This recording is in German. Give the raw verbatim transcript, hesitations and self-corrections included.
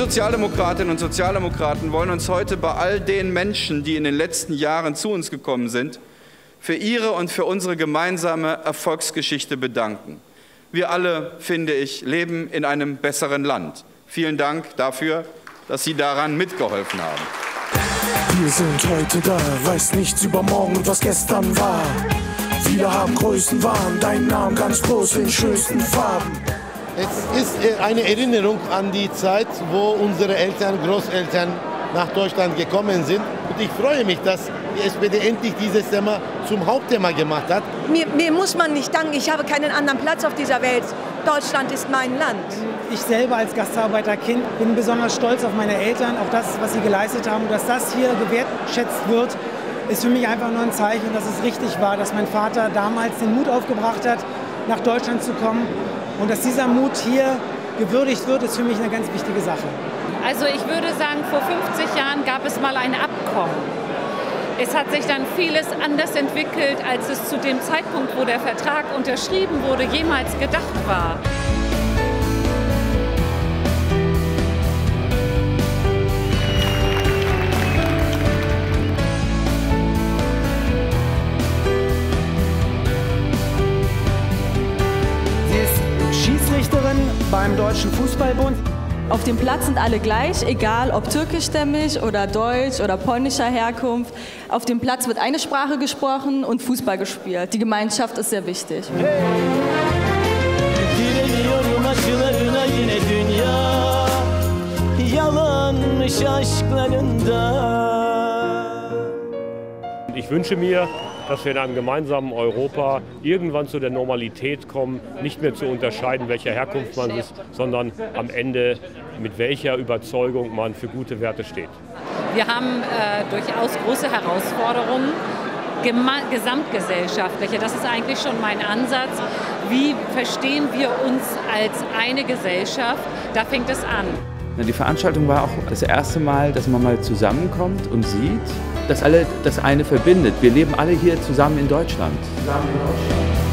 Sozialdemokratinnen und Sozialdemokraten wollen uns heute bei all den Menschen, die in den letzten Jahren zu uns gekommen sind, für ihre und für unsere gemeinsame Erfolgsgeschichte bedanken. Wir alle, finde ich, leben in einem besseren Land. Vielen Dank dafür, dass Sie daran mitgeholfen haben. Wir sind heute da, weiß nichts über morgen und was gestern war. Viele haben Größenwahn, deinen Namen ganz groß in schönsten Farben. Es ist eine Erinnerung an die Zeit, wo unsere Eltern, Großeltern nach Deutschland gekommen sind. Und ich freue mich, dass die S P D endlich dieses Thema zum Hauptthema gemacht hat. Mir, mir muss man nicht danken, ich habe keinen anderen Platz auf dieser Welt. Deutschland ist mein Land. Ich selber als Gastarbeiterkind bin besonders stolz auf meine Eltern, auf das, was sie geleistet haben. Und dass das hier gewertschätzt wird, ist für mich einfach nur ein Zeichen, dass es richtig war, dass mein Vater damals den Mut aufgebracht hat, nach Deutschland zu kommen. Und dass dieser Mut hier gewürdigt wird, ist für mich eine ganz wichtige Sache. Also ich würde sagen, vor fünfzig Jahren gab es mal ein Abkommen. Es hat sich dann vieles anders entwickelt, als es zu dem Zeitpunkt, wo der Vertrag unterschrieben wurde, jemals gedacht war. Beim Deutschen Fußballbund. Auf dem Platz sind alle gleich, egal ob türkischstämmig oder deutsch oder polnischer Herkunft. Auf dem Platz wird eine Sprache gesprochen und Fußball gespielt. Die Gemeinschaft ist sehr wichtig. Ich wünsche mir, dass wir in einem gemeinsamen Europa irgendwann zu der Normalität kommen, nicht mehr zu unterscheiden, welcher Herkunft man ist, sondern am Ende mit welcher Überzeugung man für gute Werte steht. Wir haben äh, durchaus große Herausforderungen, gesamtgesellschaftliche. Das ist eigentlich schon mein Ansatz. Wie verstehen wir uns als eine Gesellschaft? Da fängt es an. Die Veranstaltung war auch das erste Mal, dass man mal zusammenkommt und sieht, dass alle das eine verbindet. Wir leben alle hier zusammen in Deutschland. Zusammen in Deutschland.